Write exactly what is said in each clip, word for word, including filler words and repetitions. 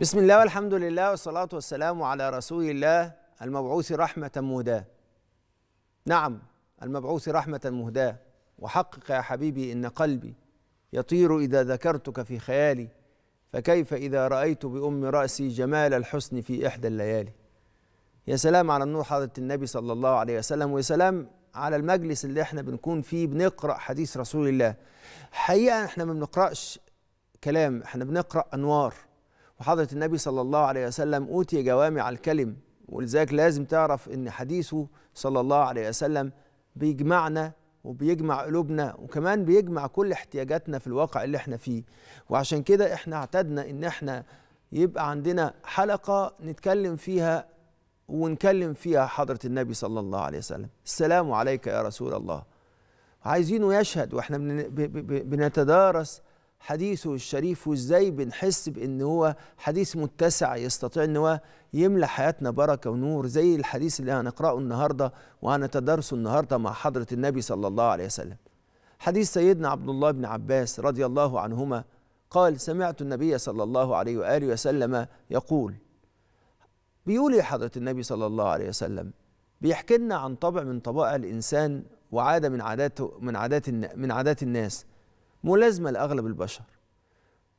بسم الله والحمد لله والصلاة والسلام على رسول الله المبعوث رحمة مهداة. نعم، المبعوث رحمة مهداة. وحقق يا حبيبي إن قلبي يطير إذا ذكرتك في خيالي، فكيف إذا رأيت بأم رأسي جمال الحسن في إحدى الليالي. يا سلام على النور حضرة النبي صلى الله عليه وسلم، ويا سلام على المجلس اللي احنا بنكون فيه بنقرأ حديث رسول الله. حقيقة احنا ما بنقرأش كلام، احنا بنقرأ أنوار. وحضرة النبي صلى الله عليه وسلم أوتي جوامع الكلم، ولذلك لازم تعرف إن حديثه صلى الله عليه وسلم بيجمعنا وبيجمع قلوبنا، وكمان بيجمع كل احتياجاتنا في الواقع اللي احنا فيه. وعشان كده احنا اعتدنا إن احنا يبقى عندنا حلقة نتكلم فيها ونكلم فيها حضرة النبي صلى الله عليه وسلم. السلام عليك يا رسول الله. عايزينه يشهد، واحنا بنتدارس حديثه الشريف وازاي بنحس بان هو حديث متسع يستطيع ان هو يملى حياتنا بركه ونور، زي الحديث اللي هنقراه النهارده وهنتدارسه النهارده مع حضره النبي صلى الله عليه وسلم. حديث سيدنا عبد الله بن عباس رضي الله عنهما قال: سمعت النبي صلى الله عليه واله وسلم يقول. بيقول يا حضره النبي صلى الله عليه وسلم بيحكي لنا عن طبع من طبائع الانسان وعاده من عاداته من عادات من عادات الناس، ملازمة لأغلب البشر،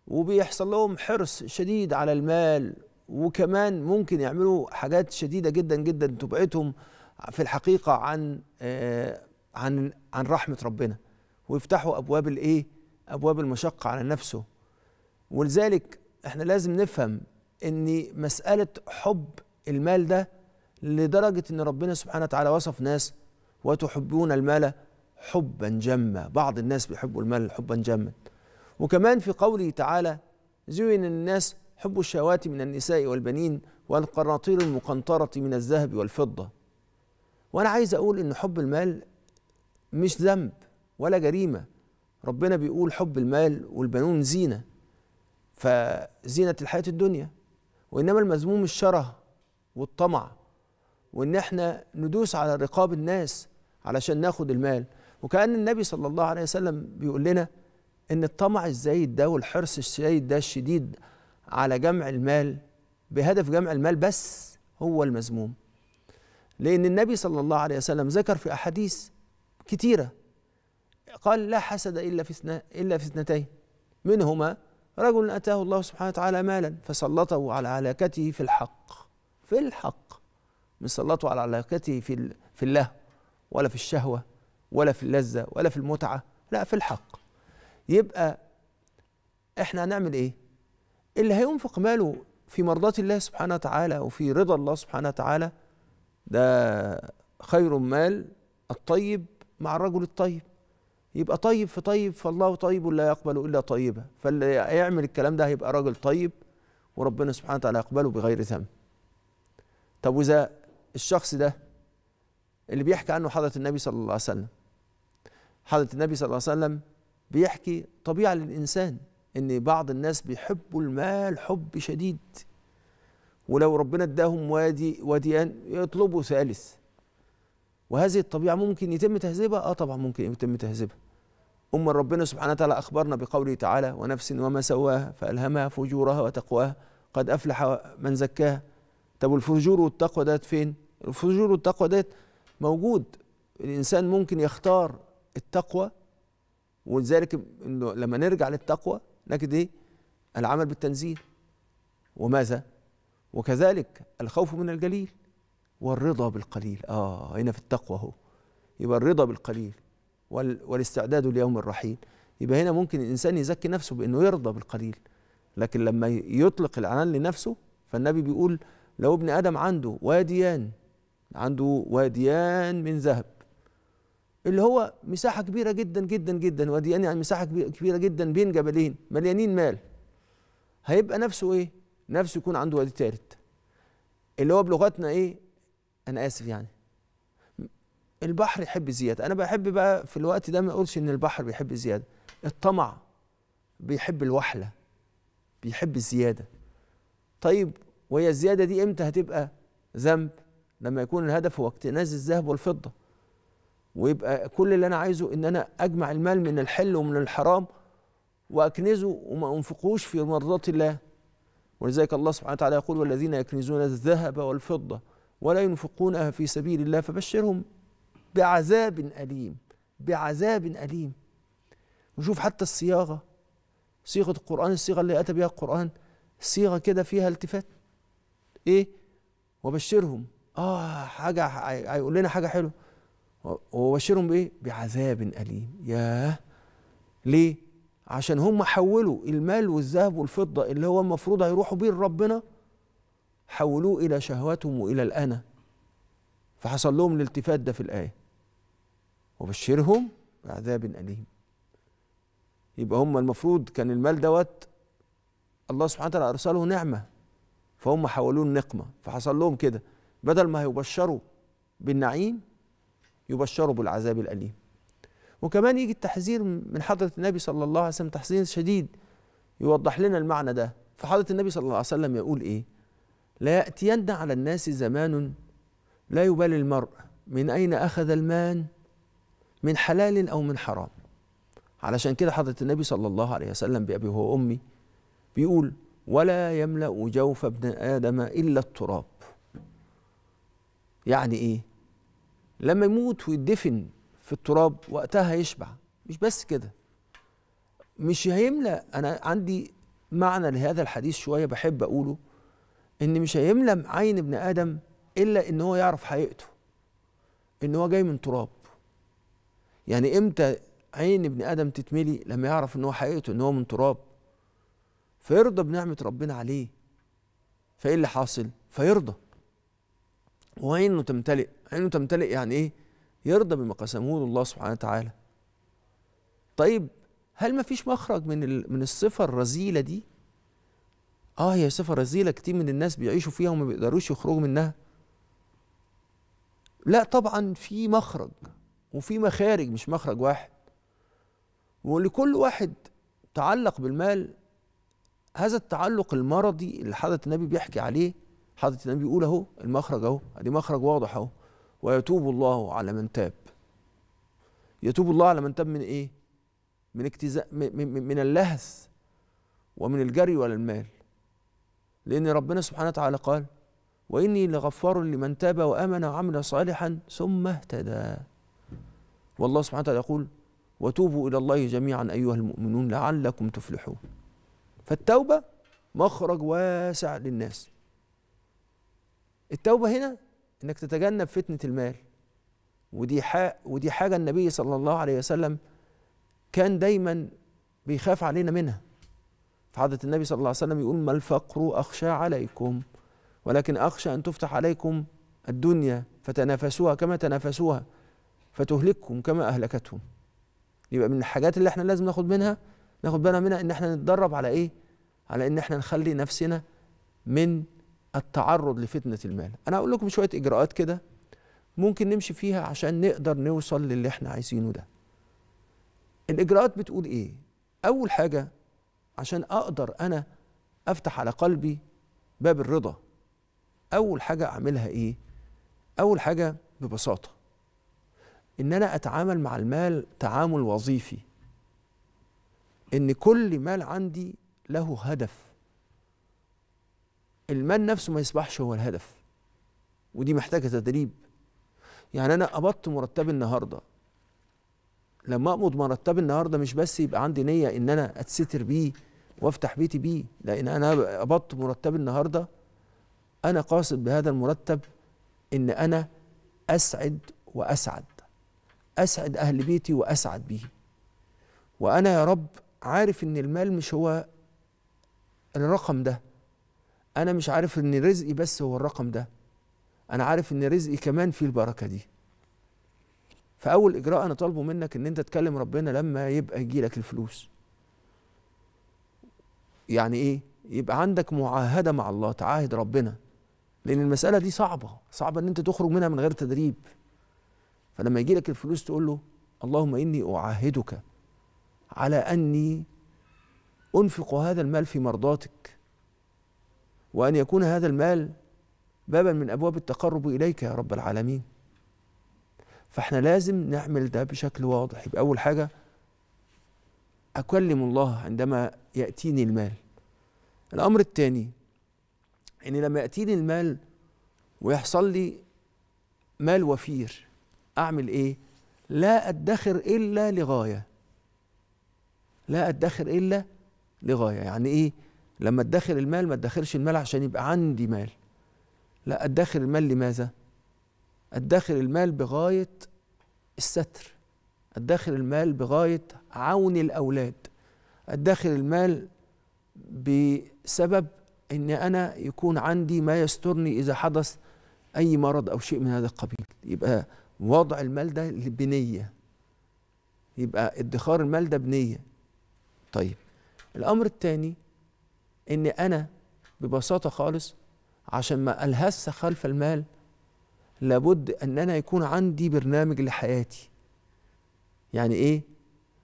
وبيحصل لهم حرص شديد على المال، وكمان ممكن يعملوا حاجات شديدة جدا جدا تبعدهم في الحقيقة عن آه عن عن رحمة ربنا، ويفتحوا أبواب الإيه؟ أبواب المشقة على نفسه. ولذلك احنا لازم نفهم إن مسألة حب المال ده لدرجة إن ربنا سبحانه وتعالى وصف ناس: وتحبون المال حبا جما. بعض الناس بيحبوا المال حبا جما. وكمان في قوله تعالى: زين الناس حب الشهوات من النساء والبنين والقناطير المقنطرة من الذهب والفضة. وانا عايز اقول ان حب المال مش ذنب ولا جريمة. ربنا بيقول حب المال والبنون زينة، فزينة الحياة الدنيا، وانما المذموم الشره والطمع، وان احنا ندوس على رقاب الناس علشان ناخد المال. وكأن النبي صلى الله عليه وسلم بيقول لنا إن الطمع الزايد ده والحرص الزايد ده الشديد على جمع المال بهدف جمع المال بس هو المذموم. لأن النبي صلى الله عليه وسلم ذكر في أحاديث كتيرة قال: لا حسد إلا في اثنين إلا في اثنتين، منهما رجل أتاه الله سبحانه وتعالى مالا فسلطه على علاقته في الحق في الحق من سلطه على علاقته في في اللهو، ولا في الشهوة، ولا في اللذة، ولا في المتعة، لا، في الحق. يبقى احنا هنعمل ايه؟ اللي هينفق ماله في مرضاة الله سبحانه وتعالى وفي رضا الله سبحانه وتعالى ده خير مال الطيب مع الرجل الطيب. يبقى طيب في طيب، فالله طيب لا يقبل الا طيبة. فاللي يعمل الكلام ده هيبقى راجل طيب وربنا سبحانه وتعالى يقبله بغير ذنب. طب واذا الشخص ده اللي بيحكي عنه حضرة النبي صلى الله عليه وسلم، حضرة النبي صلى الله عليه وسلم بيحكي طبيعة للإنسان إن بعض الناس بيحبوا المال حب شديد، ولو ربنا اداهم وادي واديان يطلبوا ثالث. وهذه الطبيعة ممكن يتم تهذيبها؟ آه طبعا ممكن يتم تهذيبها. أما ربنا سبحانه وتعالى أخبرنا بقوله تعالى: ونفس وما سواها فألهمها فجورها وتقواها قد أفلح من زكاها. طب الفجور والتقوى ديت فين؟ الفجور والتقوى ديت موجود، الإنسان ممكن يختار التقوى، ولذلك لما نرجع للتقوى نجد إيه؟ العمل بالتنزيل، وماذا؟ وكذلك الخوف من الجليل والرضا بالقليل. آه هنا في التقوى أهو، يبقى الرضا بالقليل والاستعداد ليوم الرحيل. يبقى هنا ممكن الإنسان يزكي نفسه بأنه يرضى بالقليل، لكن لما يطلق العنان لنفسه فالنبي بيقول: لو ابن آدم عنده واديان عنده واديان من ذهب، اللي هو مساحة كبيرة جدا جدا جدا، واديان يعني مساحة كبيرة جدا بين جبلين مليانين مال، هيبقى نفسه إيه؟ نفسه يكون عنده وادي تالت، اللي هو بلغتنا إيه؟ أنا آسف يعني البحر يحب الزيادة. أنا بحب بقى في الوقت ده ما أقولش إن البحر بيحب الزيادة، الطمع بيحب الوحلة، بيحب الزيادة. طيب وهي الزيادة دي إمتى هتبقى ذنب؟ لما يكون الهدف هو اكتناز الذهب والفضة، ويبقى كل اللي أنا عايزه إن أنا أجمع المال من الحل ومن الحرام وأكنزه وما أنفقوش في مرضات الله. ولذلك الله سبحانه وتعالى يقول: والذين يكنزون الذهب والفضة ولا ينفقونها في سبيل الله فبشرهم بعذاب أليم. بعذاب أليم. نشوف حتى الصياغة، صيغة القرآن، الصيغة اللي أتى بها القرآن صيغة كده فيها التفات. إيه؟ وبشرهم، آه حاجة هيقول لنا حاجة حلوة، وبشرهم بإيه؟ بعذاب أليم. ياه، ليه؟ عشان هم حولوا المال والذهب والفضة اللي هو المفروض هيروحوا بيه لربنا، حولوه إلى شهواتهم وإلى الأنا، فحصل لهم الالتفات ده في الآية، وبشرهم بعذاب أليم. يبقى هم المفروض كان المال دوت الله سبحانه وتعالى أرسله نعمة، فهم حولوه النقمة، فحصل لهم كده، بدل ما يبشروا بالنعيم يبشروا بالعذاب الأليم. وكمان يجي التحذير من حضرة النبي صلى الله عليه وسلم، تحذير شديد يوضح لنا المعنى ده. فحضرة النبي صلى الله عليه وسلم يقول إيه؟ لا يأتين على الناس زمان لا يبالي المرء من أين أخذ المال، من حلال أو من حرام. علشان كده حضرة النبي صلى الله عليه وسلم بأبي وأمي بيقول: ولا يملأ جوف ابن آدم إلا التراب. يعني إيه؟ لما يموت ويدفن في التراب وقتها يشبع، مش بس كده، مش هيملأ. أنا عندي معنى لهذا الحديث شوية بحب أقوله، إن مش هيملأ عين ابن آدم إلا إن هو يعرف حقيقته، إن هو جاي من تراب. يعني إمتى عين ابن آدم تتملي؟ لما يعرف إن هو حقيقته، إن هو من تراب، فيرضى بنعمة ربنا عليه. فإيه اللي حاصل؟ فيرضى وعينه تمتلئ. عينه تمتلئ يعني إيه؟ يرضى بما قسمه الله سبحانه وتعالى. طيب هل ما فيش مخرج من من الصفة الرذيلة دي؟ آه، هي صفة رذيلة كتير من الناس بيعيشوا فيها وما بيقدروش يخرجوا منها. لا طبعا في مخرج، وفي مخارج، مش مخرج واحد. ولكل واحد تعلق بالمال هذا التعلق المرضي اللي حضرة النبي بيحكي عليه. حضرة النبي بيقول اهو المخرج، اهو ادي مخرج واضح اهو: ويتوب الله على من تاب. يتوب الله على من تاب من ايه؟ من اكتزاء، من اللهث ومن الجري ولا المال. لأن ربنا سبحانه وتعالى قال: وإني لغفار لمن تاب وآمن وعمل صالحا ثم اهتدى. والله سبحانه وتعالى يقول: وتوبوا إلى الله جميعا أيها المؤمنون لعلكم تفلحون. فالتوبة مخرج واسع للناس. التوبة هنا إنك تتجنب فتنة المال، ودي ودي حاجة النبي صلى الله عليه وسلم كان دايما بيخاف علينا منها. فحضرة النبي صلى الله عليه وسلم يقول: ما الفقر أخشى عليكم ولكن أخشى أن تفتح عليكم الدنيا فتنافسوها كما تنافسوها فتهلككم كما أهلكتهم. يبقى من الحاجات اللي احنا لازم ناخد منها، ناخد بالنا منها، إن احنا نتدرب على إيه؟ على إن احنا نخلي نفسنا من التعرض لفتنة المال. أنا هقول لكم شوية إجراءات كده ممكن نمشي فيها عشان نقدر نوصل للي احنا عايزينه ده. الإجراءات بتقول إيه؟ أول حاجة، عشان أقدر أنا أفتح على قلبي باب الرضا، أول حاجة أعملها إيه؟ أول حاجة ببساطة إن أنا أتعامل مع المال تعامل وظيفي، إن كل مال عندي له هدف. المال نفسه ما يصبحش هو الهدف، ودي محتاجة تدريب. يعني أنا قبضت مرتبي النهاردة، لما أقبض مرتبي النهارده مش بس يبقى عندي نية إن أنا أتستر بيه وأفتح بيتي بيه، لأن أنا قبضت مرتبي النهارده أنا قاصد بهذا المرتب إن أنا أسعد وأسعد، أسعد أهل بيتي وأسعد بيه. وأنا يا رب عارف إن المال مش هو الرقم ده، أنا مش عارف إن رزقي بس هو الرقم ده، أنا عارف إن رزقي كمان فيه البركة دي. فأول إجراء أنا طالبه منك إن أنت تكلم ربنا لما يبقى يجيلك الفلوس. يعني إيه؟ يبقى عندك معاهدة مع الله، تعاهد ربنا، لأن المسألة دي صعبة، صعبة إن أنت تخرج منها من غير تدريب. فلما يجيلك الفلوس تقول له: اللهم إني أعاهدك على أني أنفق هذا المال في مرضاتك، وأن يكون هذا المال بابا من أبواب التقرب إليك يا رب العالمين. فاحنا لازم نعمل ده بشكل واضح. يبقى أول حاجة أكلم الله عندما يأتيني المال. الأمر الثاني ان لما ياتيني المال ويحصل لي مال وفير اعمل ايه؟ لا ادخر الا لغايه. لا ادخر الا لغايه، يعني ايه؟ لما ادخر المال ما ادخرش المال عشان يبقى عندي مال. لا، ادخر المال لماذا؟ ادخر المال بغايه الستر، ادخر المال بغايه عون الاولاد، ادخر المال بسبب ان انا يكون عندي ما يسترني اذا حدث اي مرض او شيء من هذا القبيل. يبقى وضع المال ده بنيه، يبقى ادخار المال ده بنيه. طيب الامر الثاني ان انا ببساطه خالص عشان ما الهث خلف المال لابد ان انا يكون عندي برنامج لحياتي. يعني ايه؟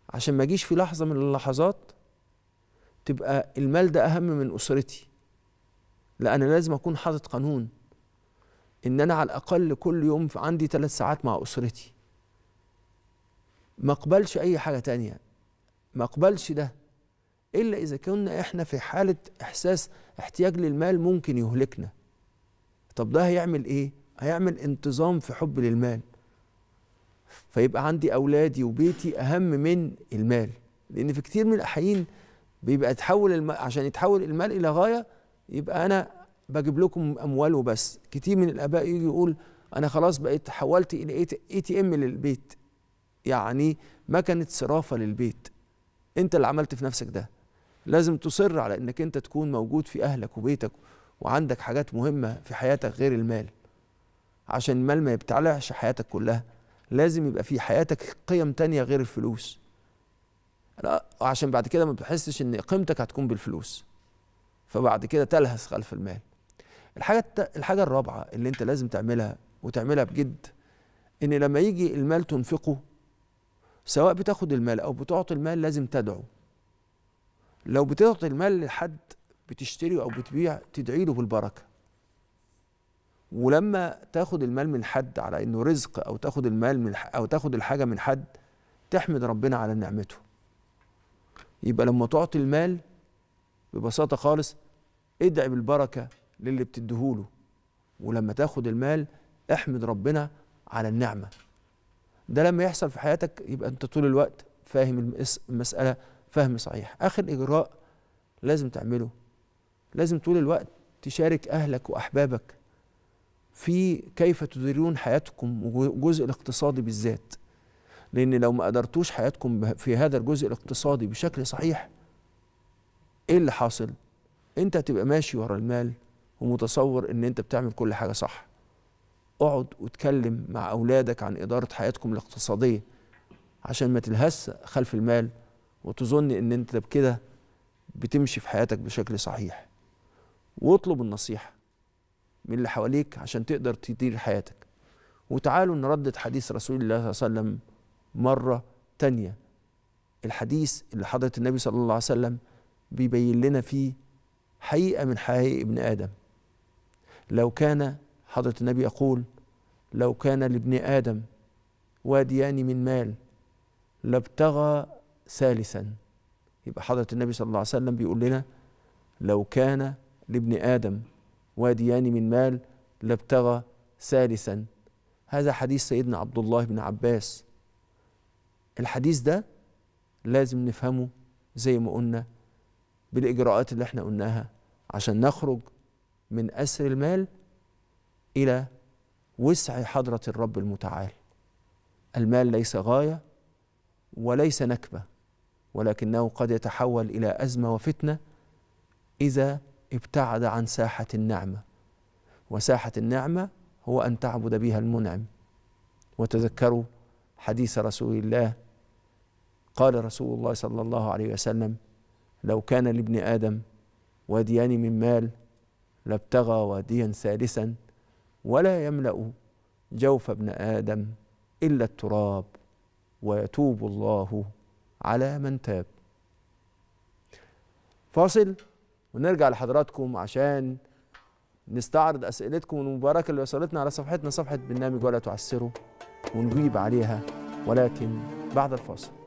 عشان ما اجيش في لحظه من اللحظات تبقى المال ده اهم من اسرتي. لا، انا لازم اكون حاطط قانون ان انا على الاقل كل يوم عندي ثلاث ساعات مع اسرتي، ما اقبلش اي حاجه تانية، ما اقبلش ده الا اذا كنا احنا في حاله احساس احتياج للمال ممكن يهلكنا. طب ده هيعمل ايه؟ هيعمل انتظام في حب للمال، فيبقى عندي اولادي وبيتي اهم من المال. لان في كتير من الاحيان بيبقى تحول الم... عشان يتحول المال الى غايه يبقى انا بجيب لكم اموال وبس. كتير من الاباء يجي يقول انا خلاص بقيت حولت الى اي تي ام للبيت، يعني مكنه صرافه للبيت. انت اللي عملت في نفسك ده، لازم تصر على انك انت تكون موجود في اهلك وبيتك وعندك حاجات مهمه في حياتك غير المال، عشان المال ما يبتلعش حياتك كلها. لازم يبقى في حياتك قيم تانية غير الفلوس، عشان بعد كده ما بتحسش ان قيمتك هتكون بالفلوس، فبعد كده تلهث خلف المال. الحاجه الحاجه الرابعه اللي انت لازم تعملها وتعملها بجد، ان لما يجي المال تنفقه، سواء بتاخد المال او بتعطي المال لازم تدعو. لو بتعطي المال لحد بتشتري او بتبيع تدعي له بالبركه. ولما تاخد المال من حد على انه رزق او تاخد المال من او تاخد الحاجه من حد تحمد ربنا على نعمته. يبقى لما تعطي المال ببساطه خالص ادعي بالبركه للي بتديهوله، ولما تاخد المال احمد ربنا على النعمه. ده لما يحصل في حياتك يبقى انت طول الوقت فاهم المساله فهم صحيح. اخر اجراء لازم تعمله، لازم طول الوقت تشارك اهلك واحبابك في كيف تديرون حياتكم وجزء الاقتصادي بالذات، لأن لو ما قدرتوش حياتكم في هذا الجزء الاقتصادي بشكل صحيح، إيه اللي حاصل؟ أنت هتبقى ماشي ورا المال ومتصور إن أنت بتعمل كل حاجة صح. اقعد واتكلم مع أولادك عن إدارة حياتكم الاقتصادية عشان ما تلهث خلف المال وتظن إن أنت بكده بتمشي في حياتك بشكل صحيح. واطلب النصيحة من اللي حواليك عشان تقدر تدير حياتك. وتعالوا نردد حديث رسول الله صلى الله عليه وسلم مرة تانية، الحديث اللي حضرة النبي صلى الله عليه وسلم بيبين لنا فيه حقيقة من حقائق ابن آدم. لو كان حضرة النبي يقول لو كان لابن آدم واديان من مال لابتغى ثالثا. يبقى حضرة النبي صلى الله عليه وسلم بيقول لنا لو كان لابن آدم واديان من مال لابتغى ثالثا. هذا حديث سيدنا عبد الله بن عباس. الحديث ده لازم نفهمه زي ما قلنا بالإجراءات اللي احنا قلناها عشان نخرج من أسر المال إلى وسع حضرة الرب المتعال. المال ليس غاية وليس نكبة، ولكنه قد يتحول إلى أزمة وفتنة إذا ابتعد عن ساحة النعمة، وساحة النعمة هو أن تعبد بها المنعم. وتذكروا حديث رسول الله، قال رسول الله صلى الله عليه وسلم لو كان لابن آدم واديان من مال لابتغى واديا ثالثا ولا يملأ جوف ابن آدم إلا التراب ويتوب الله على من تاب. فاصل ونرجع لحضراتكم عشان نستعرض أسئلتكم المباركة اللي وصلتنا على صفحتنا، صفحة برنامج ولا تعسروا، ونجيب عليها، ولكن بعد الفاصل.